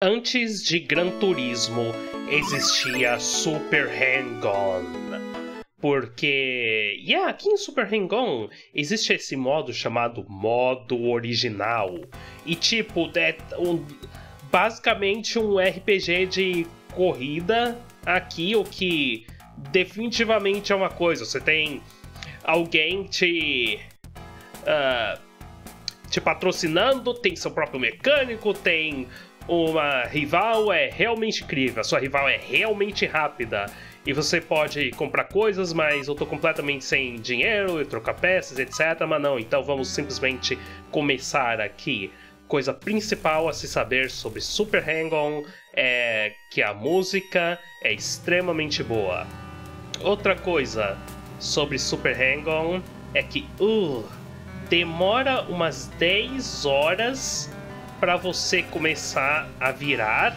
Antes de Gran Turismo, existia Super Hang-On. Porque, aqui em Super Hang-On existe esse modo chamado modo original. E tipo, é basicamente um RPG de corrida aqui, o que definitivamente é uma coisa. Você tem alguém te patrocinando, tem seu próprio mecânico, tem... Uma rival é realmente incrível, a sua rival é realmente rápida. E você pode comprar coisas, mas eu tô completamente sem dinheiro, eu trocar peças, etc. Mas não, então vamos simplesmente começar aqui. Coisa principal a se saber sobre Super Hang-On é que a música é extremamente boa. Outra coisa sobre Super Hang-On é que demora umas 10 horas... para você começar a virar.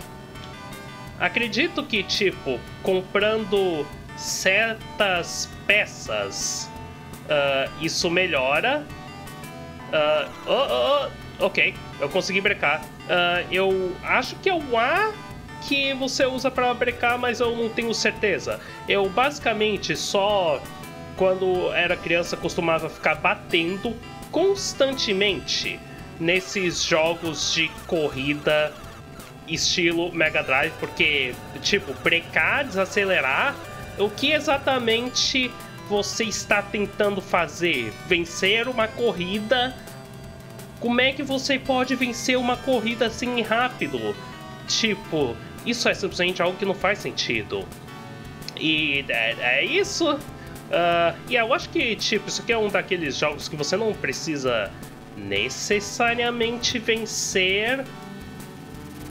Acredito que, tipo, comprando certas peças, isso melhora. Ok, eu consegui brecar. Eu acho que é o A que você usa para brecar, mas eu não tenho certeza. Eu basicamente só, quando era criança, costumava ficar batendo constantemente nesses jogos de corrida estilo Mega Drive, porque, tipo, brecar, desacelerar, o que exatamente você está tentando fazer? Vencer uma corrida? Como é que você pode vencer uma corrida assim rápido? Tipo, isso é simplesmente algo que não faz sentido. E é isso. Eu acho que, tipo, isso aqui é um daqueles jogos que você não precisa... necessariamente vencer.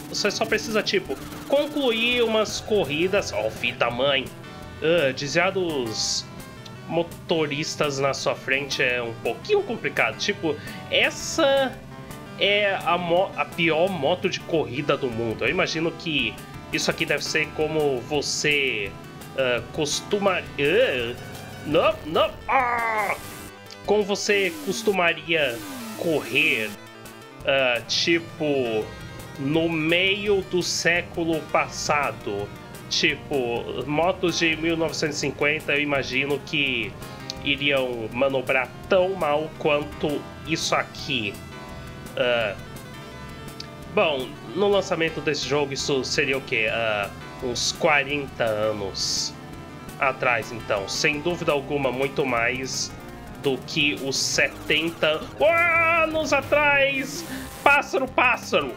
Você só precisa, tipo, concluir umas corridas. Ó, filho da mãe. Desviar dos motoristas na sua frente é um pouquinho complicado. Tipo, essa é a pior moto de corrida do mundo. Eu imagino que isso aqui deve ser como você costuma... como você costumaria... correr, tipo, no meio do século passado. Tipo, motos de 1950, eu imagino que iriam manobrar tão mal quanto isso aqui. Bom, no lançamento desse jogo isso seria o quê? Uns 40 anos atrás, então. Sem dúvida alguma, muito mais... do que os 70 anos atrás. Pássaro, pássaro.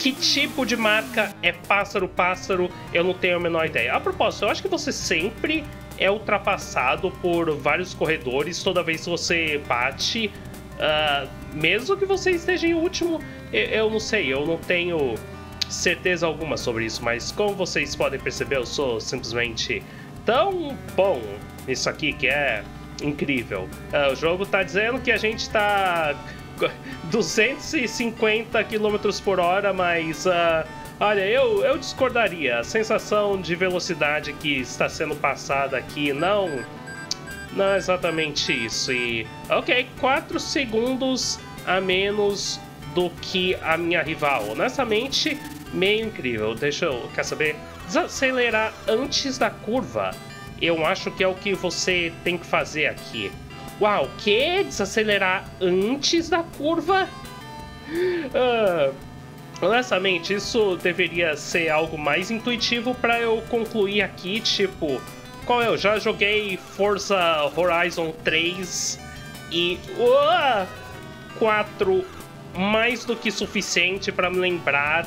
Que tipo de marca é pássaro, pássaro? Eu não tenho a menor ideia. A propósito, eu acho que você sempre é ultrapassado por vários corredores toda vez que você bate, mesmo que você esteja em último. Eu não sei, eu não tenho certeza alguma sobre isso, mas como vocês podem perceber, eu sou simplesmente tão bom nisso aqui que é... incrível. O jogo tá dizendo que a gente tá 250 km/h, mas olha, eu discordaria. A sensação de velocidade que está sendo passada aqui não é exatamente isso. E ok, 4 segundos a menos do que a minha rival. Honestamente, meio incrível. Quer saber? Desacelerar antes da curva. Eu acho que é o que você tem que fazer aqui. Uau, que? Desacelerar antes da curva? Honestamente, isso deveria ser algo mais intuitivo para eu concluir aqui, tipo... Qual é? Eu já joguei Forza Horizon 3 e... 4, mais do que suficiente para me lembrar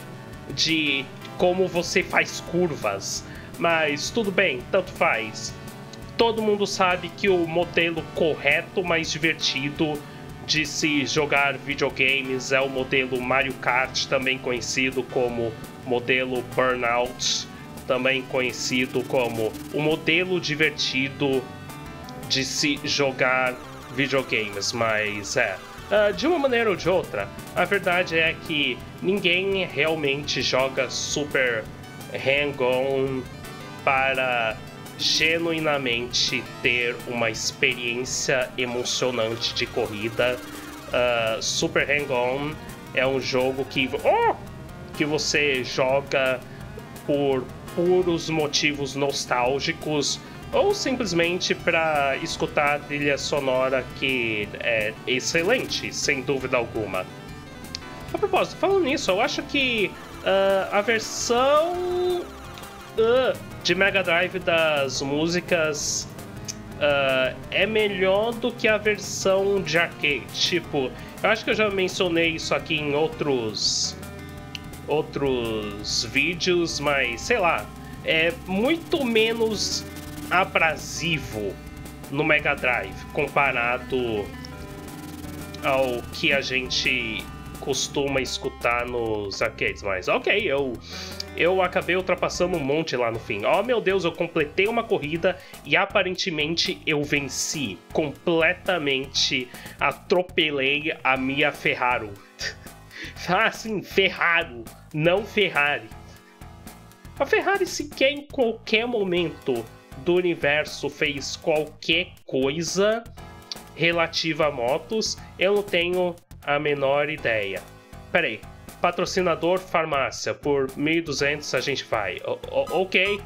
de como você faz curvas. Mas tudo bem, tanto faz. Todo mundo sabe que o modelo correto, mais divertido de se jogar videogames é o modelo Mario Kart, também conhecido como modelo Burnout, também conhecido como o modelo divertido de se jogar videogames, mas é... de uma maneira ou de outra, a verdade é que ninguém realmente joga Super Hang-On para genuinamente ter uma experiência emocionante de corrida. Super Hang-On é um jogo que... que você joga por puros motivos nostálgicos ou simplesmente para escutar a trilha sonora, que é excelente, sem dúvida alguma. A propósito, falando nisso, eu acho que a versão de Mega Drive das músicas é melhor do que a versão de arcade. Tipo, eu acho que eu já mencionei isso aqui em outros vídeos, mas sei lá, é muito menos abrasivo no Mega Drive comparado ao que a gente costuma escutar nos arcades. Mas ok, eu acabei ultrapassando um monte lá no fim. Oh meu Deus, eu completei uma corrida e aparentemente eu venci completamente, atropelei a minha Ferrari. Ah, sim, Ferrari, não Ferrari. A Ferrari sequer em qualquer momento do universo fez qualquer coisa relativa a motos. Eu não tenho a menor ideia. Peraí, patrocinador farmácia, por 1.200 a gente vai. Ok,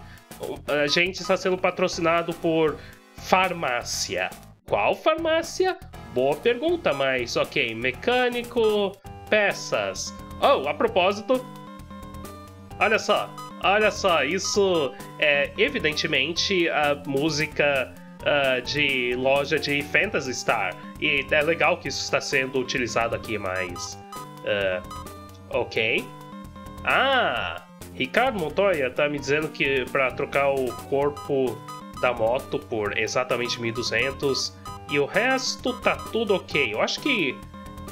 a gente está sendo patrocinado por farmácia. Qual farmácia? Boa pergunta, mas ok, mecânico, peças. Oh, a propósito, olha só, isso é evidentemente a música de loja de Phantasy Star. E é legal que isso está sendo utilizado aqui, mas ok. Ah, Ricardo Montoya tá me dizendo que para trocar o corpo da moto por exatamente 1.200 e o resto tá tudo ok. Eu acho que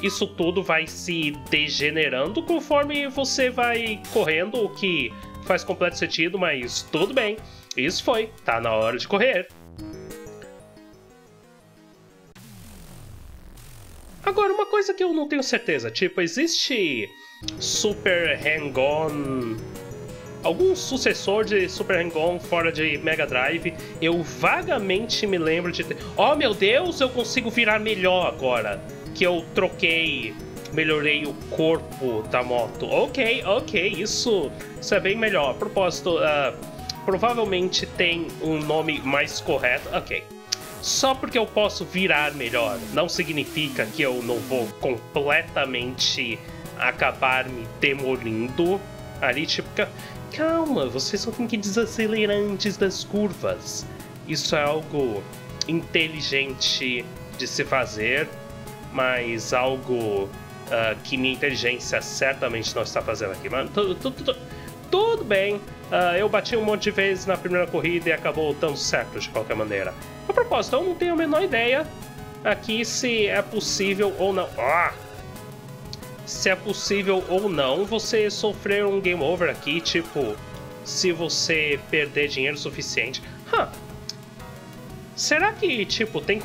isso tudo vai se degenerando conforme você vai correndo, o que faz completo sentido, mas tudo bem. Isso foi, tá na hora de correr. Agora, uma coisa que eu não tenho certeza, tipo, existe Super Hang-On, algum sucessor de Super Hang-On fora de Mega Drive? Eu vagamente me lembro de... Oh meu Deus, eu consigo virar melhor agora que eu troquei, melhorei o corpo da moto. Ok, isso é bem melhor. A propósito, provavelmente tem um nome mais correto. Ok. Só porque eu posso virar melhor não significa que eu não vou completamente acabar me demolindo ali, tipo, calma, você só tem que desacelerar antes das curvas. Isso é algo inteligente de se fazer, mas algo que minha inteligência certamente não está fazendo aqui, mano. Tudo bem, eu bati um monte de vezes na primeira corrida e acabou dando certo de qualquer maneira. A propósito, eu não tenho a menor ideia aqui se é possível ou não. Se é possível ou não você sofrer um game over aqui, tipo, se você perder dinheiro suficiente. Será que, tipo, tem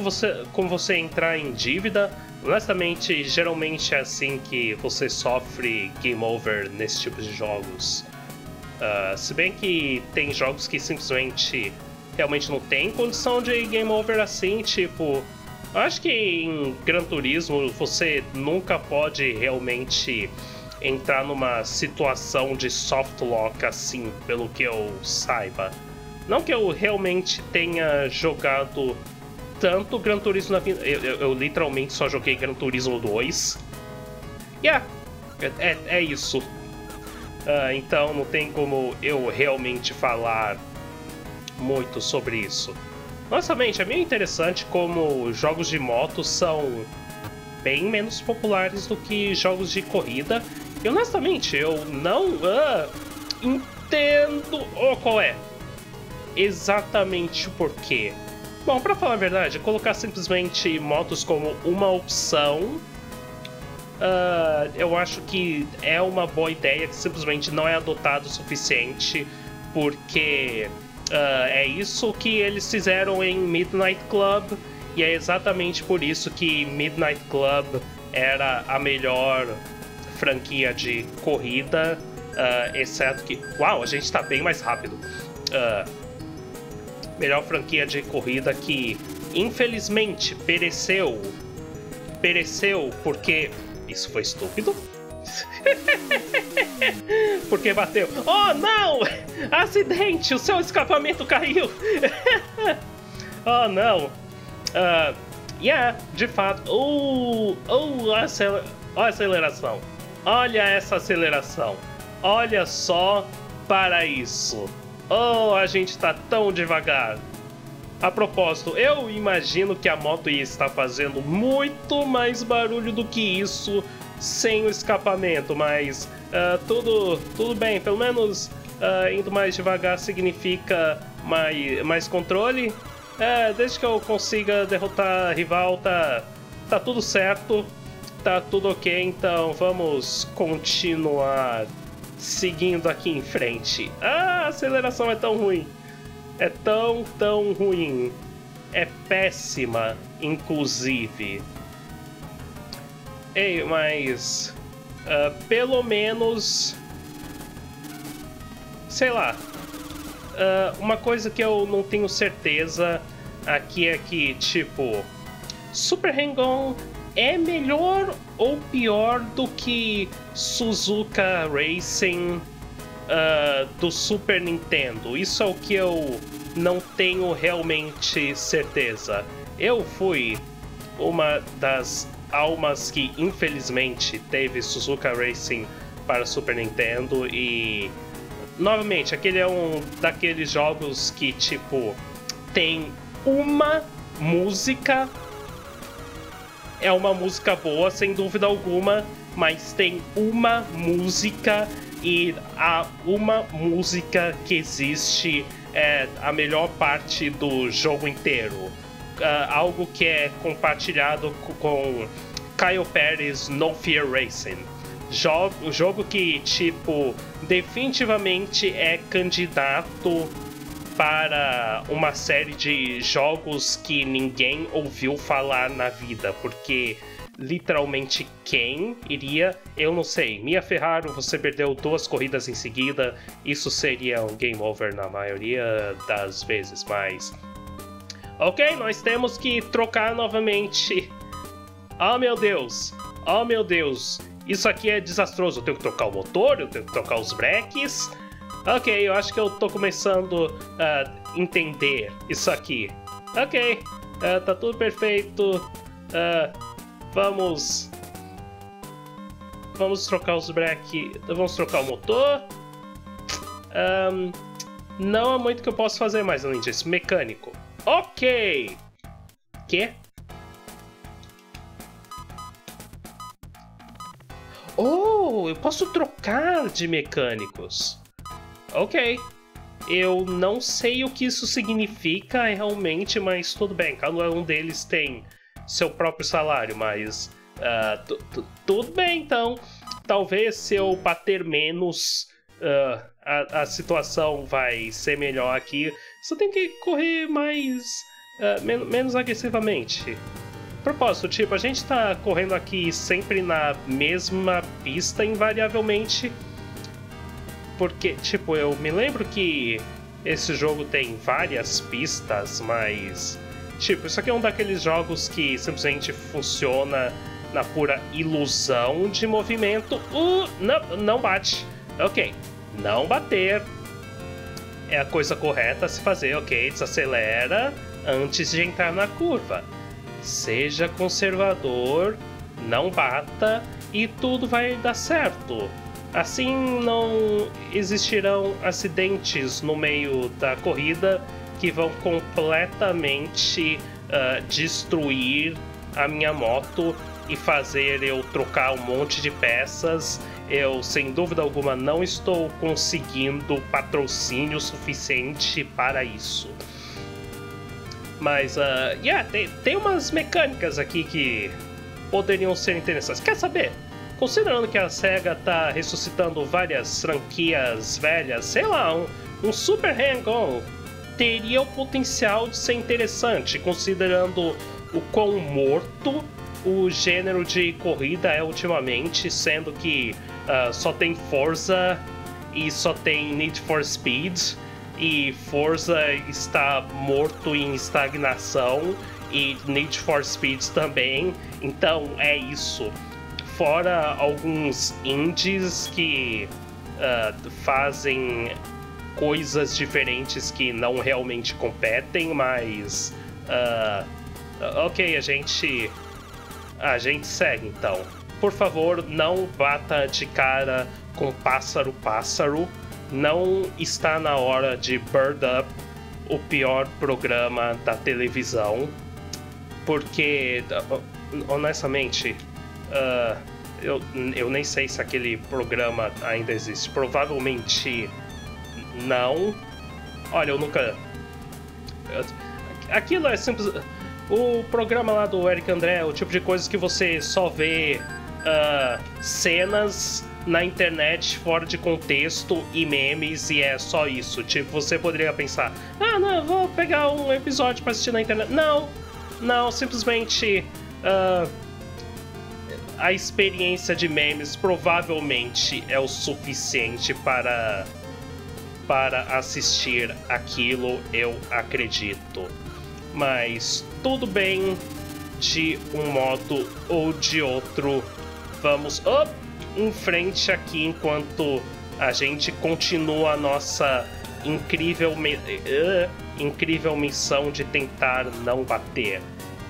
como você entrar em dívida? Honestamente, geralmente é assim que você sofre game over nesse tipo de jogos. Se bem que tem jogos que simplesmente realmente não tem condição de game over assim, tipo... Acho que em Gran Turismo você nunca pode realmente entrar numa situação de soft lock assim, pelo que eu saiba. Não que eu realmente tenha jogado tanto Gran Turismo na vida. Eu literalmente só joguei Gran Turismo 2. É isso. Então não tem como eu realmente falar muito sobre isso. Honestamente, é meio interessante como jogos de moto são bem menos populares do que jogos de corrida. E honestamente, eu não entendo qual é exatamente o porquê. Bom, pra falar a verdade, colocar simplesmente motos como uma opção, eu acho que é uma boa ideia que simplesmente não é adotado o suficiente, porque é isso que eles fizeram em Midnight Club, e é exatamente por isso que Midnight Club era a melhor franquia de corrida, exceto que... Uau, a gente tá bem mais rápido. Melhor franquia de corrida que, infelizmente, pereceu. Pereceu porque... Isso foi estúpido. Porque bateu. Oh, não! Acidente! O seu escapamento caiu! Oh, não! Yeah, de fato. Olha a aceleração. Olha essa aceleração. Olha só para isso. Oh, a gente tá tão devagar. A propósito, eu imagino que a moto ia estar fazendo muito mais barulho do que isso sem o escapamento, mas tudo bem. Pelo menos indo mais devagar significa mais controle. Desde que eu consiga derrotar a rival, tá tudo certo, tá tudo ok. Então vamos continuar seguindo aqui em frente. Ah, a aceleração é tão ruim. É tão ruim. É péssima, inclusive. Ei, mas... pelo menos... Sei lá. Uma coisa que eu não tenho certeza aqui é que, tipo... Super Hang-On é melhor ou pior do que Suzuka Racing... do Super Nintendo. Isso é o que eu não tenho realmente certeza. Eu fui uma das almas que infelizmente teve Suzuka Racing para Super Nintendo e novamente, aquele é um daqueles jogos que tipo tem uma música, é uma música boa sem dúvida alguma, mas tem uma música e há uma música que existe é a melhor parte do jogo inteiro. Algo que é compartilhado com Kyle Pérez No Fear Racing. Jogo que, tipo, definitivamente é candidato para uma série de jogos que ninguém ouviu falar na vida, porque... Literalmente quem iria? Eu não sei. Mia Ferraro, você perdeu 2 corridas em seguida. Isso seria um game over na maioria das vezes, mas... Ok, nós temos que trocar novamente. Oh, meu Deus. Oh, meu Deus. Isso aqui é desastroso. Eu tenho que trocar o motor, eu tenho que trocar os breques. Ok, eu acho que eu tô começando a entender isso aqui. Ok, tá tudo perfeito. Vamos trocar os breques. Vamos trocar o motor. Não há muito que eu posso fazer mais além disso. Mecânico. Ok! Quê? Oh, eu posso trocar de mecânicos. Ok. Eu não sei o que isso significa realmente, mas tudo bem. Cada um deles tem... seu próprio salário, mas tudo bem, então talvez se eu bater menos a situação vai ser melhor aqui. Só tem que correr mais menos agressivamente. Propósito, tipo, a gente tá correndo aqui sempre na mesma pista invariavelmente, porque, tipo, eu me lembro que esse jogo tem várias pistas, mas... Tipo, isso aqui é um daqueles jogos que simplesmente funciona na pura ilusão de movimento. Não bate. Ok, não bater é a coisa correta a se fazer. Ok, desacelera antes de entrar na curva. Seja conservador, não bata e tudo vai dar certo. Assim não existirão acidentes no meio da corrida que vão completamente destruir a minha moto e fazer eu trocar um monte de peças. Eu, sem dúvida alguma, não estou conseguindo patrocínio suficiente para isso. Mas, yeah, tem umas mecânicas aqui que poderiam ser interessantes. Quer saber? Considerando que a SEGA tá ressuscitando várias franquias velhas, sei lá, um Super Hang-On teria o potencial de ser interessante, considerando o quão morto o gênero de corrida é ultimamente, sendo que só tem Forza e só tem Need for Speed, e Forza está morto em estagnação, e Need for Speed também, então é isso. fora alguns indies que fazem coisas diferentes que não realmente competem, mas ok, a gente segue então. Por favor, não bata de cara com pássaro. Não está na hora de Bird Up, o pior programa da televisão, porque honestamente eu nem sei se aquele programa ainda existe, provavelmente não. Olha, eu nunca... Aquilo é simples... O programa lá do Eric André é o tipo de coisa que você só vê cenas na internet fora de contexto e memes, e é só isso. Tipo, você poderia pensar, ah, não, eu vou pegar um episódio pra assistir na internet. Não, não, simplesmente a experiência de memes provavelmente é o suficiente para assistir aquilo, eu acredito. Mas tudo bem, de um modo ou de outro, vamos em frente aqui enquanto a gente continua a nossa incrível missão de tentar não bater.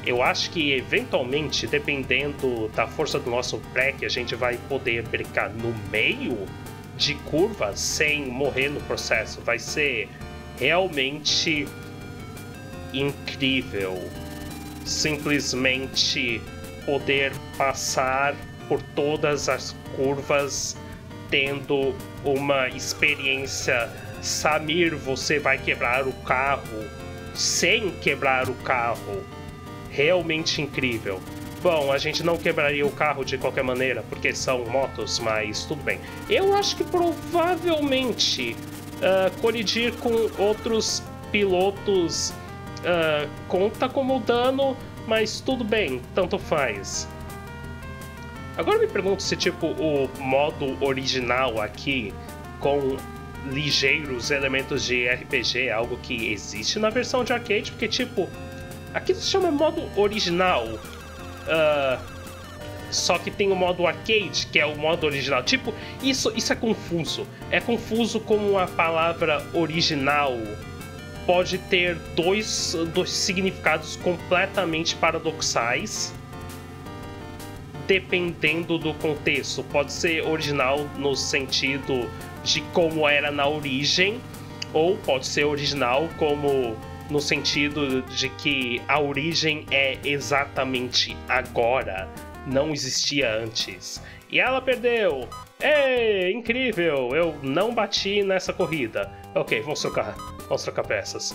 Eu acho que eventualmente, dependendo da força do nosso break, a gente vai poder brincar no meio de curva sem morrer no processo. Vai ser realmente incrível simplesmente poder passar por todas as curvas tendo uma experiência SAMIR, você vai quebrar o carro sem quebrar o carro, realmente incrível. Bom, a gente não quebraria o carro de qualquer maneira porque são motos, mas tudo bem. Eu acho que provavelmente colidir com outros pilotos conta como dano, mas tudo bem, tanto faz. Agora me pergunto se tipo o modo original aqui com ligeiros elementos de RPG é algo que existe na versão de arcade, porque tipo aqui se chama modo original, só que tem o modo arcade que é o modo original. Tipo, isso é confuso. É confuso como a palavra original pode ter dois significados completamente paradoxais dependendo do contexto. Pode ser original no sentido de como era na origem, ou pode ser original como no sentido de que a origem é exatamente agora, não existia antes. E ela perdeu! É incrível! Eu não bati nessa corrida. Ok, vamos trocar peças.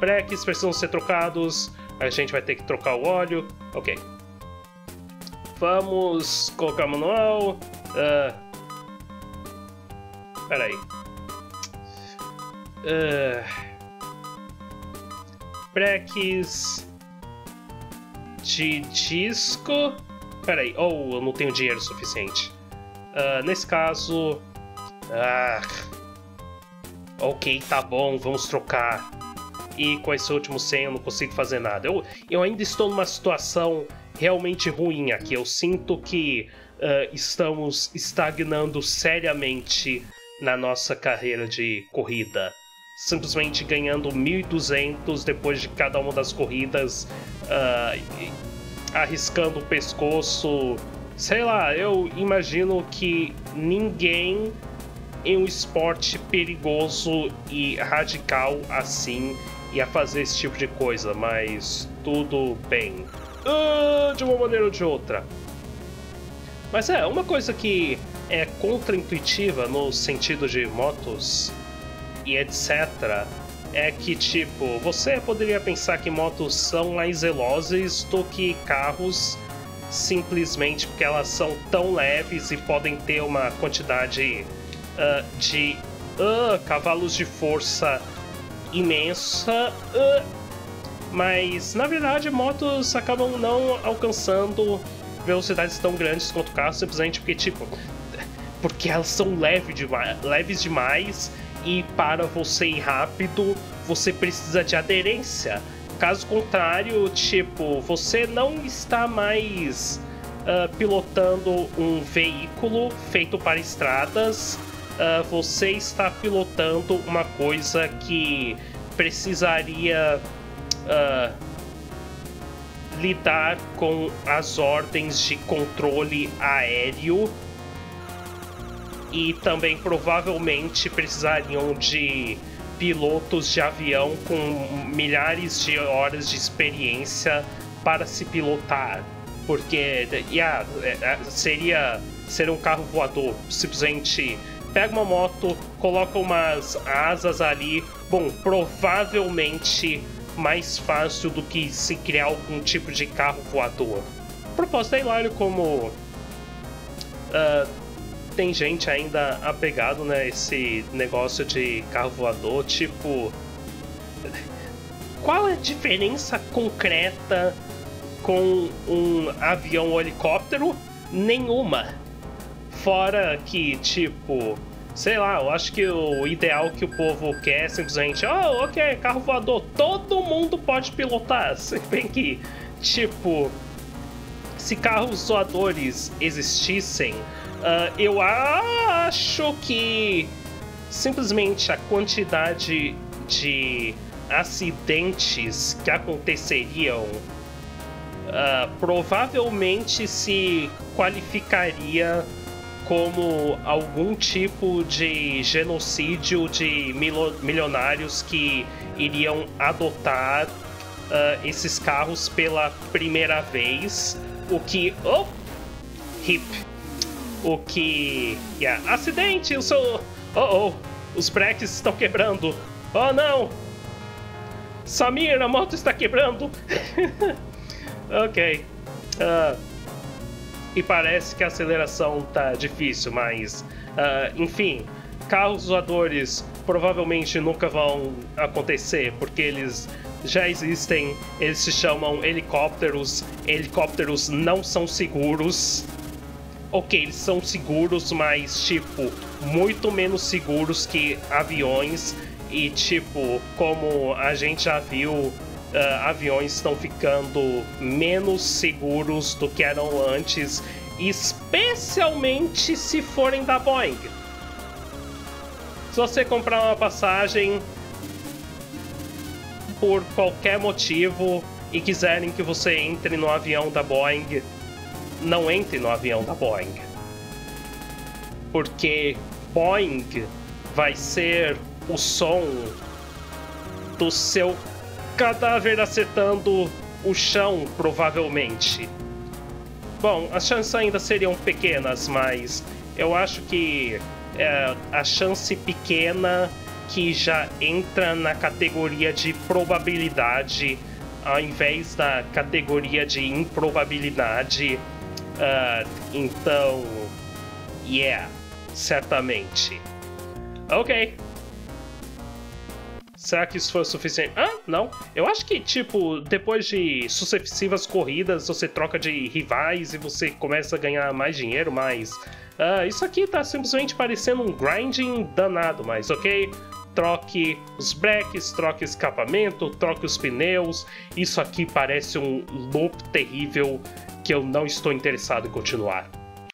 Breques precisam ser trocados. A gente vai ter que trocar o óleo. Ok. Vamos colocar manual. Pera aí. Breques de disco. Pera aí. Oh, eu não tenho dinheiro suficiente. Nesse caso... ok, tá bom, vamos trocar. E com esse último 100 eu não consigo fazer nada. Eu ainda estou numa situação realmente ruim aqui. Eu sinto que estamos estagnando seriamente na nossa carreira de corrida. Simplesmente ganhando 1.200 depois de cada uma das corridas, arriscando o pescoço. Sei lá, eu imagino que ninguém em um esporte perigoso e radical assim ia fazer esse tipo de coisa, mas tudo bem. De uma maneira ou de outra. Mas é, uma coisa que é contraintuitiva no sentido de motos e etc. é que, tipo, você poderia pensar que motos são mais velozes do que carros, simplesmente porque elas são tão leves e podem ter uma quantidade de cavalos de força imensa, mas na verdade motos acabam não alcançando velocidades tão grandes quanto carros simplesmente porque porque elas são leves demais e para você ir rápido você precisa de aderência. Caso contrário, tipo, você não está mais pilotando um veículo feito para estradas, você está pilotando uma coisa que precisaria lidar com as ordens de controle aéreo e também provavelmente precisariam de pilotos de avião com milhares de horas de experiência para se pilotar, porque seria um carro voador. Simplesmente pega uma moto, coloca umas asas ali, bom, provavelmente mais fácil do que se criar algum tipo de carro voador. Proposta é hilário como tem gente ainda apegado, né, esse negócio de carro voador, tipo, qual é a diferença concreta com um avião ou helicóptero? Nenhuma. Fora que, tipo, sei lá, eu acho que o ideal que o povo quer é simplesmente, oh, ok, carro voador, todo mundo pode pilotar. Se bem que, tipo, se carros voadores existissem, eu acho que simplesmente a quantidade de acidentes que aconteceriam provavelmente se qualificaria como algum tipo de genocídio de milionários que iriam adotar esses carros pela primeira vez, o que... Oh! Hip! O que... Yeah. Acidente! Eu sou... Oh, oh! Os breques estão quebrando! Oh, não! Samir, a moto está quebrando! Ok. E parece que a aceleração tá difícil, mas... enfim, carros voadores provavelmente nunca vão acontecer, porque eles já existem, eles se chamam helicópteros. Helicópteros não são seguros. Ok, eles são seguros, mas, tipo, muito menos seguros que aviões. E, tipo, como a gente já viu, aviões estão ficando menos seguros do que eram antes, especialmente se forem da Boeing. Se você comprar uma passagem por qualquer motivo e quiserem que você entre no avião da Boeing, não entre no avião da Boeing, porque Boeing vai ser o som do seu cadáver acertando o chão, provavelmente. Bom, as chances ainda seriam pequenas, mas eu acho que é a chance pequena que já entra na categoria de probabilidade ao invés da categoria de improbabilidade. Então, yeah, certamente. Ok. Será que isso foi o suficiente? Ah, não. Eu acho que, tipo, depois de sucessivas corridas, você troca de rivais e você começa a ganhar mais dinheiro, mas... isso aqui tá simplesmente parecendo um grinding danado, mas ok? Troque os breques, troque o escapamento, troque os pneus. Isso aqui parece um loop terrível que eu não estou interessado em continuar.